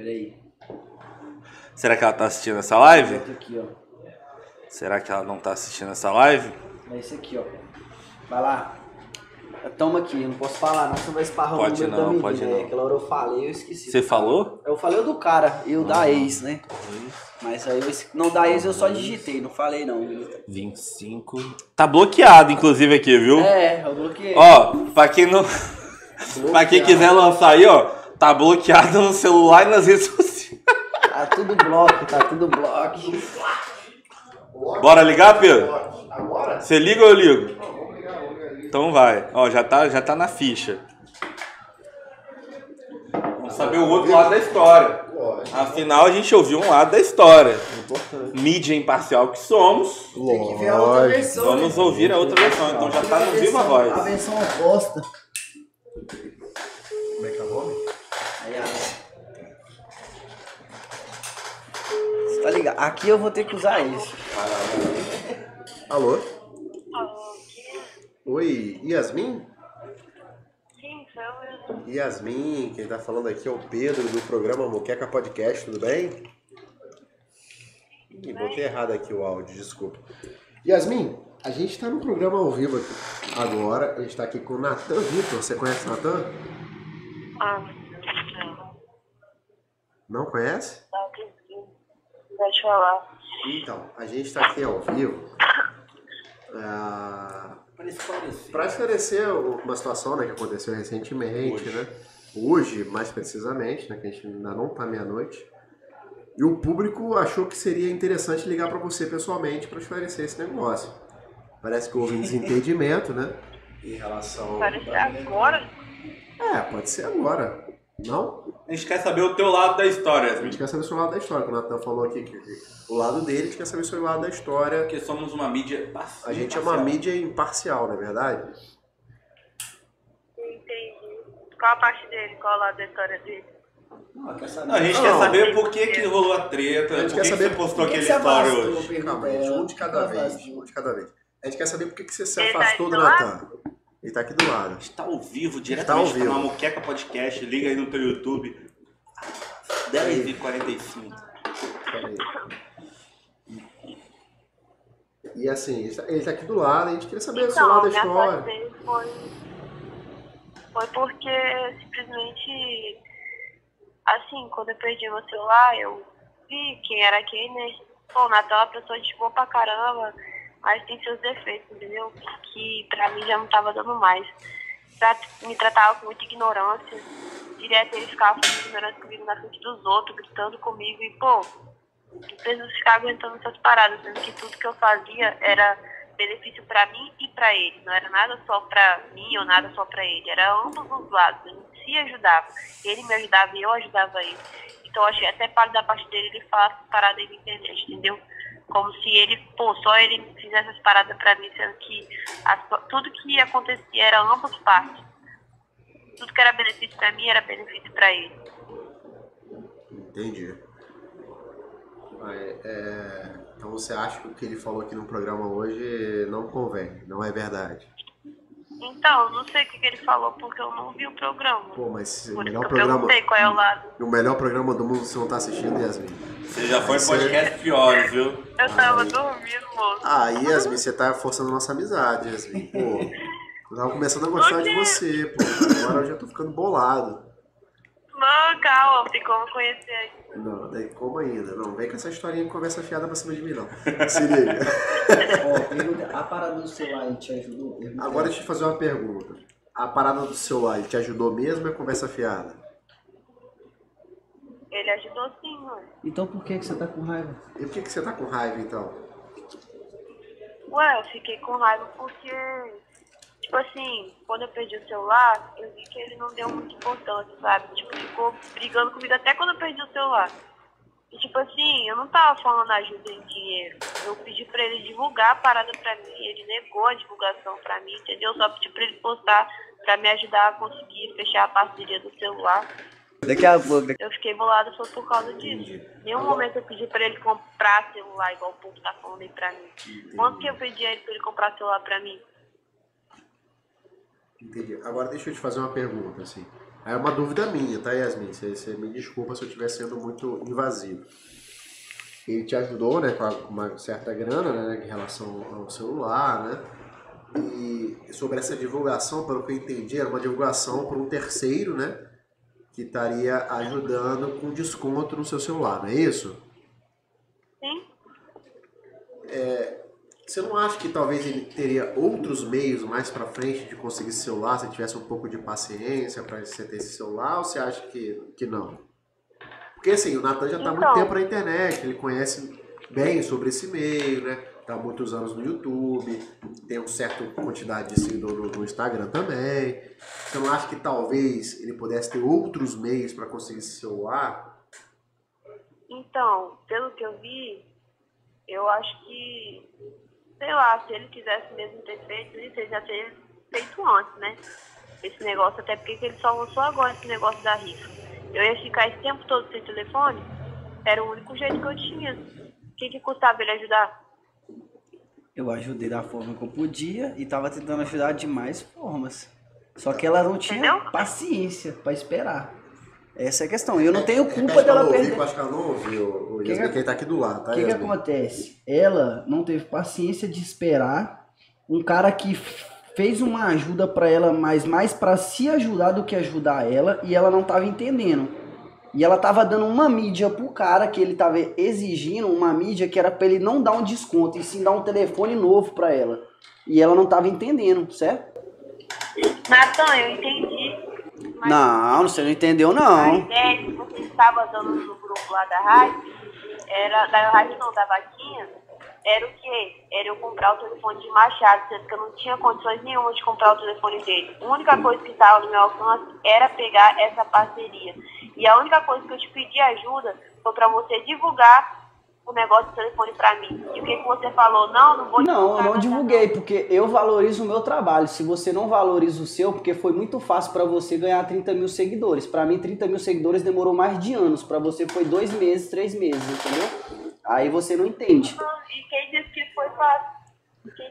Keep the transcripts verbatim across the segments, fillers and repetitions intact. Peraí. Será que ela tá assistindo essa live? Aqui, ó. Será que ela não tá assistindo essa live? É esse aqui, ó. Vai lá. Toma aqui, eu não posso falar, não, senão vai esparrar o número da menina. Pode não. Aquela hora eu falei, eu esqueci. Você falou? Eu falei o do cara, eu uhum. da ex, né? Uhum. Mas aí, eu, não, da ex eu só digitei, não falei não. vinte e cinco... Tá bloqueado, inclusive, aqui, viu? É, eu bloqueei. Ó, pra quem não... pra quem quiser lançar aí, ó, tá bloqueado no celular e nas redes sociais. Tá tudo bloco, tá tudo bloco. Bora ligar, Pedro? Agora? Você liga ou eu ligo? Então vai, ó, já tá, já tá na ficha. Vamos saber o outro lado da história. Afinal, a gente ouviu um lado da história. Mídia imparcial que somos. Tem que ver a outra versão. Vamos ouvir a outra versão. Então já tá no Viva Voz. A versão oposta. Como é que é o nome? Você tá ligado? Aqui eu vou ter que usar isso. Alô? Oi, Yasmin? Sim, sou eu. Yasmin, quem tá falando aqui é o Pedro do programa Moqueca Podcast, tudo bem? Ih, botei errado aqui o áudio, desculpa. Yasmin, a gente tá no programa ao vivo aqui. Agora, a gente tá aqui com o Nathan Vitor. Você conhece o Nathan? Ah, não. Não conhece? Não, deixa eu falar. Então, a gente tá aqui ao vivo. Ah... Para esclarecer. Para esclarecer uma situação, né, que aconteceu recentemente, hoje. Né? Hoje, mais precisamente, né, que a gente ainda não está meia-noite. E o público achou que seria interessante ligar para você pessoalmente para esclarecer esse negócio. Parece que houve um desentendimento, né? Em relação... Parece da... agora? É, pode ser agora. Não? A gente quer saber o teu lado da história. A gente quer saber o seu lado da história. Quando o Nathan falou aqui que o lado dele, a gente quer saber o seu lado da história. Porque somos uma mídia parcial. A gente é uma mídia imparcial, não é verdade? Entendi. Qual a parte dele? Qual o lado da história dele? Não, quer saber. Não, a gente não, quer saber por que, que rolou a treta, a por que, que você postou aquele story hoje. Calma, a gente, um de cada vez. Um de cada vez. A gente quer saber por que, que você se afastou do Nathan. Ele tá aqui do lado. Está ao vivo, diretamente na Moqueca Podcast. Liga aí no teu YouTube. dez e quarenta e cinco. Peraí. E assim, ele tá aqui do lado. A gente queria saber do seu lado da história. Foi, foi porque simplesmente... Assim, quando eu perdi meu celular, eu vi quem era quem, né? Bom, o Nathan é uma pessoa de boa pra caramba... Mas tem seus defeitos, entendeu? Que pra mim já não tava dando mais. Me tratava com muita ignorância. Direto ele ficava com ignorância comigo na frente dos outros, gritando comigo. E, pô, não preciso ficar aguentando essas paradas. Sendo que tudo que eu fazia era benefício pra mim e pra ele. Não era nada só pra mim ou nada só pra ele. Era ambos os lados. A gente se ajudava. Ele me ajudava e eu ajudava ele. Então, eu achei até parte da parte dele ele falar essas paradas aí na internet, entendeu? Como se ele, pô, só ele fizesse essas paradas pra mim, sendo que a, tudo que acontecia era ambas partes. Tudo que era benefício pra mim era benefício pra ele. Entendi. É, é, então você acha que o que ele falou aqui no programa hoje não convém, não é verdade? Então, eu não sei o que, que ele falou, porque eu não vi o programa. Pô, mas o melhor programa... Eu perguntei qual é o lado. O melhor programa do mundo você não tá assistindo, Yasmin. Você já foi em podcast piores, viu? Eu tava aí... dormindo, moço. Ah, Yasmin, você tá forçando nossa amizade, Yasmin. Pô, eu tava começando a gostar de você, pô. Agora eu já tô ficando bolado. Não, calma, tem como conhecer ainda. Não, daí como ainda? Não, vem com essa historinha de conversa fiada pra cima de mim, não. Se liga. Ó, a parada do celular, ele te ajudou? Ele Agora deixa eu te fazer uma pergunta. A parada do celular, ele te ajudou mesmo ou é conversa fiada? Ele ajudou sim, mano. Então por que, que você tá com raiva? E por que, que você tá com raiva, então? Ué, eu fiquei com raiva porque... Tipo assim, quando eu perdi o celular, eu vi que ele não deu muita importância, sabe? Tipo, ficou brigando comigo até quando eu perdi o celular. E tipo assim, eu não tava falando ajuda em dinheiro. Eu pedi pra ele divulgar a parada pra mim, ele negou a divulgação pra mim, entendeu? Só pedi pra ele postar pra me ajudar a conseguir fechar a parceria do celular. Daqui a pouco. Eu fiquei bolada só por causa disso. Em nenhum momento eu pedi pra ele comprar celular, igual o povo tá falando aí pra mim. Quanto que eu pedi a ele pra ele comprar celular pra mim? Entendi. Agora deixa eu te fazer uma pergunta, assim. Aí é uma dúvida minha, tá, Yasmin? Você, você me desculpa se eu estiver sendo muito invasivo. Ele te ajudou, né, com uma certa grana, né, em relação ao celular, né? E sobre essa divulgação, pelo que eu entendi, era uma divulgação por um terceiro, né? Que estaria ajudando com desconto no seu celular, não é isso? Sim. É, você não acha que talvez ele teria outros meios mais para frente de conseguir esse celular, se tivesse um pouco de paciência para você ter esse celular, ou você acha que, que não? Porque assim, o Nathan já está há muito tempo na internet, ele conhece bem sobre esse meio, né? Está há muitos anos no YouTube, tem uma certa quantidade de seguidores no Instagram também. Você não acha que talvez ele pudesse ter outros meios para conseguir esse celular? Então, pelo que eu vi, eu acho que, sei lá, se ele quisesse mesmo ter feito isso, ele já teria feito antes, né? Esse negócio, até porque ele só lançou agora esse negócio da rifa. Eu ia ficar esse tempo todo sem telefone, era o único jeito que eu tinha. O que, que custava ele ajudar? Eu ajudei da forma que eu podia e tava tentando ajudar de mais formas. Só que ela não tinha Entendeu? paciência pra esperar. Essa é a questão. Eu não tenho culpa dela ouvir, perder. Eu acho que ela não ouviu, o Yasmin, que tá aqui do lado, tá? O que, que acontece? Ela não teve paciência de esperar um cara que fez uma ajuda pra ela, mas mais pra se ajudar do que ajudar ela, e ela não tava entendendo. E ela tava dando uma mídia pro cara, que ele tava exigindo uma mídia que era pra ele não dar um desconto, e sim dar um telefone novo pra ela. E ela não tava entendendo, certo? Nathan, eu entendi. Mas não, você não entendeu, não. A ideia que você estava dando no grupo lá da rádio, era, da rádio não, da vaquinha, era o quê? Era eu comprar o telefone de Machado, sendo que eu não tinha condições nenhuma de comprar o telefone dele. A única coisa que estava no meu alcance era pegar essa parceria. E a única coisa que eu te pedi ajuda foi para você divulgar o negócio do telefone para mim. E o que, que você falou? Não, não vou divulgar. Não, eu não divulguei, porque eu valorizo o meu trabalho. Se você não valoriza o seu, porque foi muito fácil para você ganhar trinta mil seguidores. Para mim, trinta mil seguidores demorou mais de anos. Para você foi dois meses, três meses, entendeu? Aí você não entende. E quem disse que foi fácil?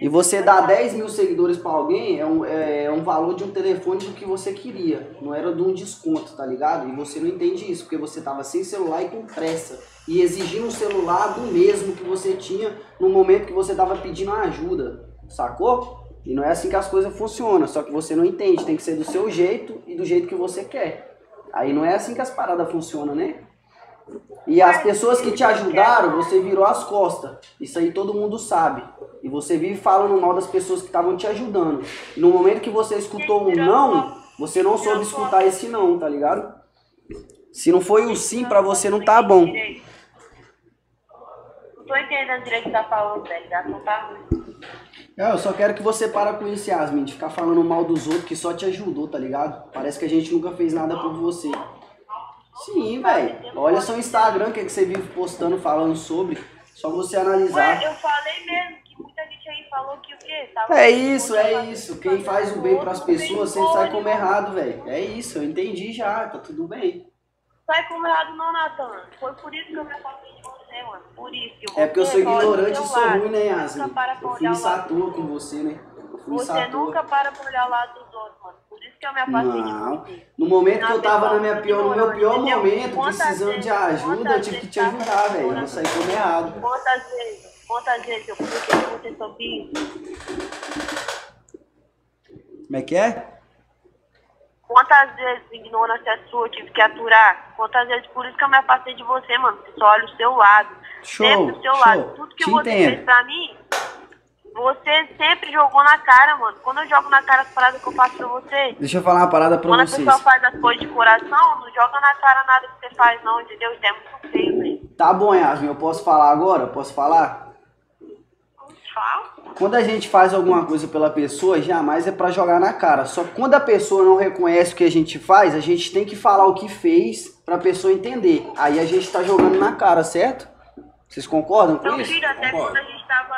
E você dar dez mil seguidores pra alguém é um, é, é um valor de um telefone do que você queria. Não era de um desconto, tá ligado? E você não entende isso, porque você tava sem celular e com pressa. E exigindo um celular do mesmo que você tinha no momento que você tava pedindo ajuda, sacou? E não é assim que as coisas funcionam, só que você não entende. Tem que ser do seu jeito e do jeito que você quer. Aí não é assim que as paradas funcionam, né? E as pessoas que te ajudaram, você virou as costas. Isso aí todo mundo sabe. E você vive falando mal das pessoas que estavam te ajudando. No momento que você escutou um não, você não soube escutar esse não, tá ligado? Se não foi o sim, pra você não tá bom. Não tô entendendo direito o que tá falando, velho. Não tá ruim. Eu só quero que você para com isso, Yasmin, de ficar falando mal dos outros que só te ajudou, tá ligado? Parece que a gente nunca fez nada por você. Sim, velho. Olha seu Instagram, o que, é que você vive postando, falando sobre. Só você analisar. Ué, eu falei mesmo que muita gente aí falou que o quê? Tava é isso, é isso. Quem faz o bem pras pessoas sempre sai como errado, velho. É isso, eu entendi já, tá tudo bem. Sai como errado não, Nathan. Foi por isso que eu me afastei de você, mano. Por isso que eu É porque eu sou ignorante e sou ruim, né, Yasmin? Eu fui saturno com você, né? Você nunca para pra olhar o lado dos outros, mano. Por isso que eu me afastei não. de você. No momento na que eu tava na minha pior, no meu pior entendeu? momento, quantas precisando vezes, de ajuda, eu tive que te ajudar, velho. Eu não saí como errado. Quantas vezes? Quantas vezes eu coloquei que você soube? Como é que é? Quantas vezes ignorância sua eu tive que aturar? Quantas vezes? Por isso que eu me afastei de você, mano. Você só olha o seu lado. Show, Sempre o seu show. lado. Tudo que te você entendo. fez pra mim... Você sempre jogou na cara, mano. Quando eu jogo na cara as paradas que eu faço pra você... Deixa eu falar uma parada pra quando vocês. Quando a pessoa faz as coisas de coração, não joga na cara nada que você faz, não, entendeu? Isso é muito feio, velho. Tá bom, Yasmin. Eu posso falar agora? Posso falar? Fala. Quando a gente faz alguma coisa pela pessoa, jamais é pra jogar na cara. Só que quando a pessoa não reconhece o que a gente faz, a gente tem que falar o que fez pra pessoa entender. Aí a gente tá jogando na cara, certo? Vocês concordam com isso? Tira, até Concordo. quando a gente tava...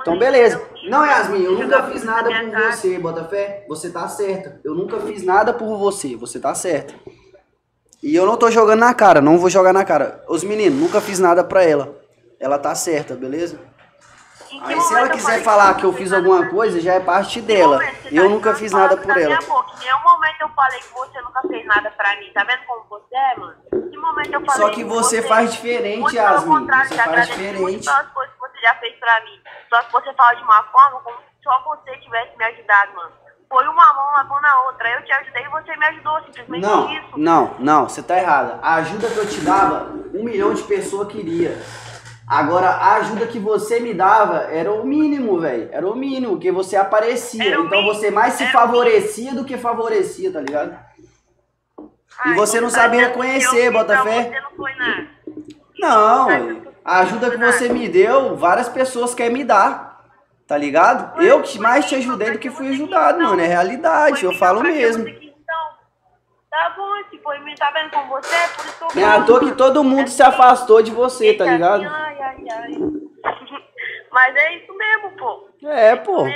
Então, beleza. Não, Yasmin, eu nunca fiz nada por você, Botafé. Você tá certa. Eu nunca fiz nada por você. Você tá certa. E eu não tô jogando na cara. Não vou jogar na cara. Os meninos, nunca fiz nada pra ela. Ela tá certa, beleza? Então, aí se ela quiser falar que eu fiz alguma coisa, já é parte dela. Eu nunca fiz nada por ela. Em nenhum momento eu falei que você nunca fez nada pra mim. Tá vendo como você é, mano? Que momento eu falei. Só que você faz diferente, Yasmin. Você faz diferente. Só as coisas que você já fez pra mim. Só que você fala de uma forma como se só você tivesse me ajudado, mano. Foi uma mão lavando a outra. Eu te ajudei e você me ajudou. Simplesmente não, isso. Não, não. Você tá errada. A ajuda que eu te dava, um milhão de pessoas queria. Agora, a ajuda que você me dava era o mínimo, velho. Era o mínimo, porque você aparecia. Então mínimo. Você mais se era favorecia do que favorecia, tá ligado? Ai, e você não sabia reconhecer, Botafé. Você não foi nada. Não, não a ajuda que você me deu, várias pessoas querem me dar. Tá ligado? Mas eu que mais te ajudei do que fui ajudado, mano. É realidade, eu falo mesmo. Tá bom, se foi me tá vendo com você, por isso eu... É à toa que todo mundo se afastou de você, tá ligado? Ai, ai, ai. Mas é isso mesmo, pô. É, pô.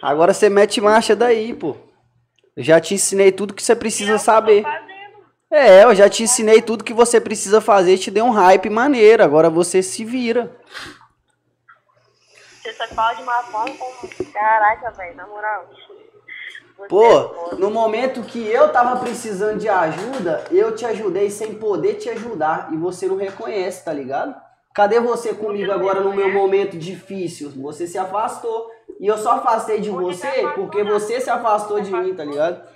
Agora você mete marcha daí, pô. Eu já te ensinei tudo que você precisa saber. É, eu já te ensinei tudo que você precisa fazer, te dei um hype maneiro. Agora você se vira. Você só fala de uma forma como... Caraca, velho, na moral. Pô, no momento que eu tava precisando de ajuda, eu te ajudei sem poder te ajudar. E você não reconhece, tá ligado? Cadê você comigo agora no meu momento difícil? Você se afastou. E eu só afastei de você porque você se afastou de mim, tá ligado?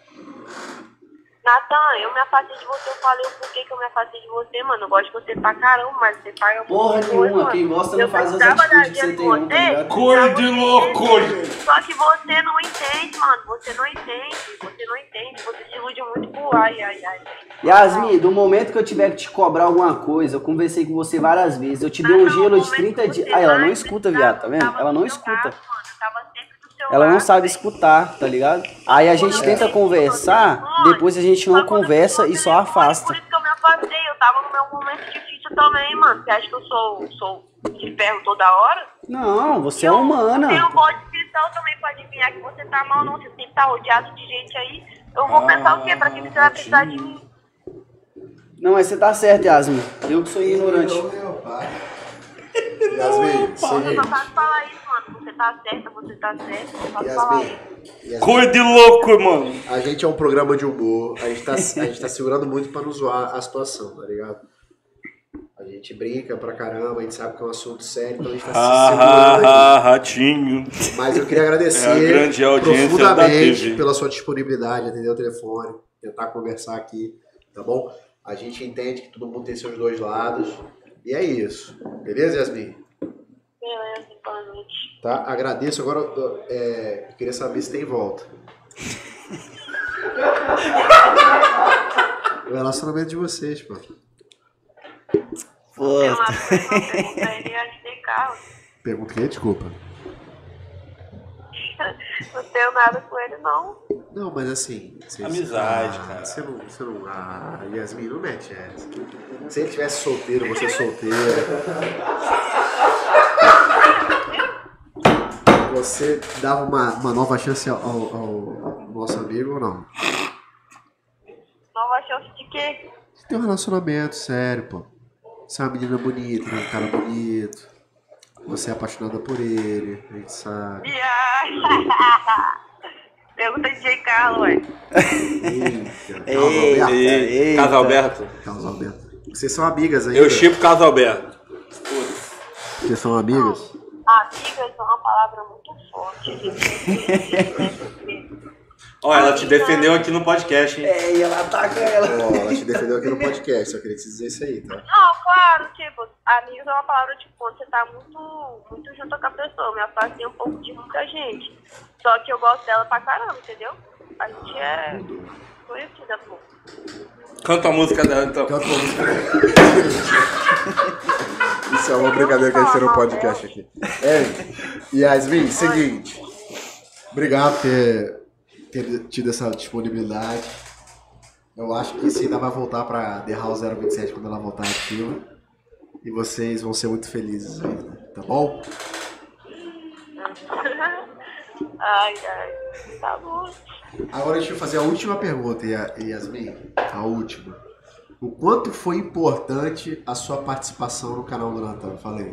Nathan, eu me afastei de você, eu falei o porquê que eu me afastei de você, mano. Eu gosto de você pra caramba, mas você paga alguma porra coisa, nenhuma, mano. Quem gosta não faz as atitudes que você tem, não, tá ligado? Cor de loucura! Só que você não entende, mano. Você não entende, você não entende. Você se ilude muito por ai, ai, ai. Yasmin, do momento que eu tiver que te cobrar alguma coisa, eu conversei com você várias vezes. Eu te dei um gelo de trinta dias. Ah, ela não escuta, viado, tá vendo? Ela não escuta. Ela não sabe escutar, tá ligado? Aí a gente tenta conversar, depois a gente não conversa e só afasta. Por isso que eu me afastei, eu tava no meu momento difícil também, mano. Você acha que eu sou, sou de ferro toda hora? Não, você é humana. Eu vou digital também pra adivinhar que você tá mal, não. Você sempre tá rodeado de gente aí. Eu vou pensar o quê? Pra que você vai precisar de mim? Não, mas você tá certo, Yasmin. Eu que sou ignorante. Yasmin, você só sabe falar isso. Você tá certa, você tá certa. Yasmin, cor de louco, mano. A gente é um programa de humor. A gente tá, a gente tá segurando muito pra não zoar a situação, tá ligado? A gente brinca pra caramba, a gente sabe que é um assunto sério, então a gente tá ah, se segurando. Ah, ratinho. Mas eu queria agradecer é profundamente pela sua disponibilidade, atender o telefone, tentar conversar aqui, tá bom? A gente entende que todo mundo tem seus dois lados. E é isso. Beleza, Yasmin? Beleza, boa noite. Tá? Agradeço. Agora é, queria saber se tem volta. O relacionamento de vocês, pô. Pô. Eu pergunta quem? Desculpa. Não tenho nada com ele, não. Não, mas assim... Vocês... Amizade, ah, cara. Você não... Você não... Ah, Yasmin, não mete essa. Se ele tivesse solteiro, você solteira. Você dava uma, uma nova chance ao, ao, ao nosso amigo ou não? Nova chance de quê? Você tem um relacionamento sério, pô. Você é uma menina bonita, um cara bonito. Você é apaixonada por ele, a gente sabe. Pergunta de J. Carlos, ué. Eita, Casalberto. Casalberto. Vocês são amigas ainda? Eu chipo Casalberto. Vocês são amigas? Amigas é uma palavra muito forte. Olha, ela te defendeu aqui no podcast, hein? É, e ela ataca ela. Oh, ela te defendeu aqui no podcast, só queria te dizer isso aí, tá? Não, claro, tipo, amigos é uma palavra tipo, você tá muito, muito junto com a pessoa, me afastei um pouco de muita gente. Só que eu gosto dela pra caramba, entendeu? A gente é conhecida, pô. Canta a música dela, então. Canta a música dela. Isso é uma brincadeira que a gente tem no podcast aqui. É, Yasmin, seguinte. Obrigado por ter, ter tido essa disponibilidade. Eu acho que isso ainda vai voltar pra The House zero vinte e sete quando ela voltar ativa. E vocês vão ser muito felizes ainda, tá bom? Ai, ai, tá bom. Agora deixa eu fazer a última pergunta, Yasmin. A última. O quanto foi importante a sua participação no canal do Nathan? Falei.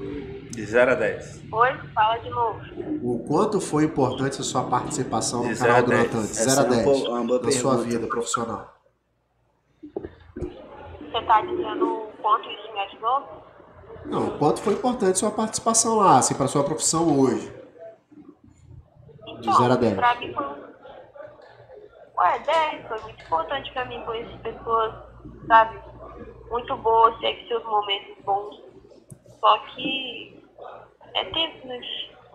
De zero a dez. Oi? Fala de novo. O quanto foi importante a sua participação no canal do Nathan? De zero a dez, na sua vida profissional. Você está dizendo o quanto isso me ajudou? Não, o quanto foi importante a sua participação lá, assim, para a sua profissão hoje. De zero a dez. Pra mim foi... Ué, dez, foi muito importante para mim conhecer pessoas, sabe, muito boas, ter seus momentos bons. Só que é tempo, né?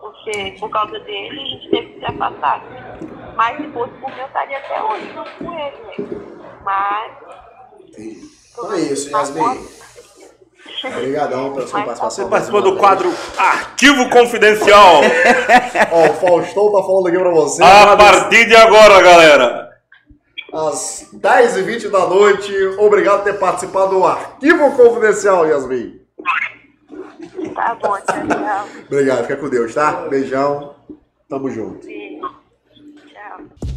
Porque por causa dele a gente teve que se afastar. Mas se fosse por mim, eu estaria até hoje não com ele, né? Mas... Então é isso, Yasmin. Obrigadão pela sua participação. Você participou do quadro Arquivo Confidencial. Ó, o Faustão tá falando aqui pra você. A partir de agora, galera. Às dez e vinte da noite. Obrigado por ter participado do Arquivo Confidencial, Yasmin. Tá bom, tchau, tchau. Obrigado, fica com Deus, tá? Beijão. Tamo junto. Sim. Tchau.